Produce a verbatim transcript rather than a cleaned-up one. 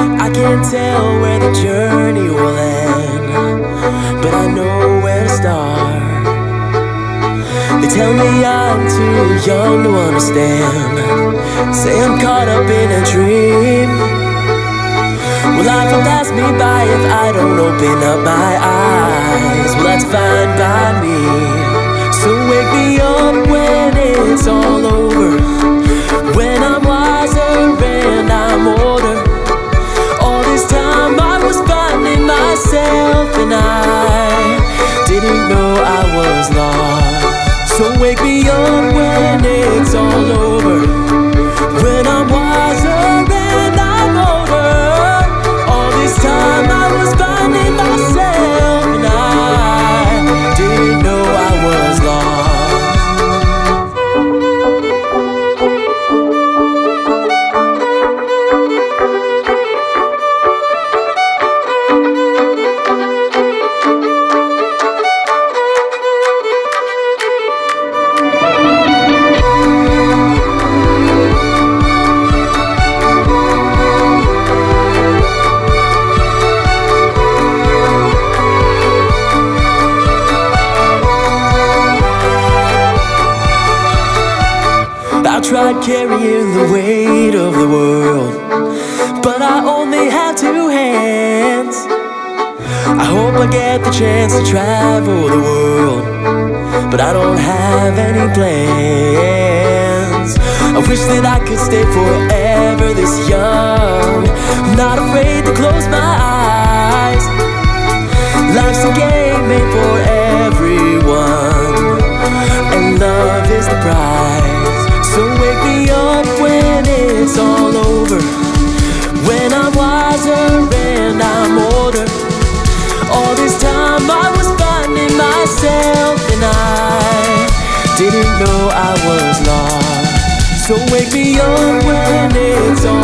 I can't tell where the journey will end, but I know where to start. They tell me I'm too young to understand, say I'm caught up in a dream. Will life pass me by if I don't open up my eyes? Well, that's fine by me. So wake me up when it's all over, when I'm wiser and I'm older. All this time I was finding myself and I didn't know I was lost. So wake me up when it's all over, when I'm wiser and I'm older. All this time I was finding myself and I didn't know I was lost. I tried carrying the weight of the world, but I only have two hands. I hope I get the chance to travel the world, but I don't have any plans. I wish that I could stay forever this young, I'm not afraid to close my eyes. Life's a game made for everyone, and love is the prize. So wake me up when it's all over, when I'm wiser and I'm older. All this time I was finding myself and I didn't know I was lost. So wake me up when it's all over.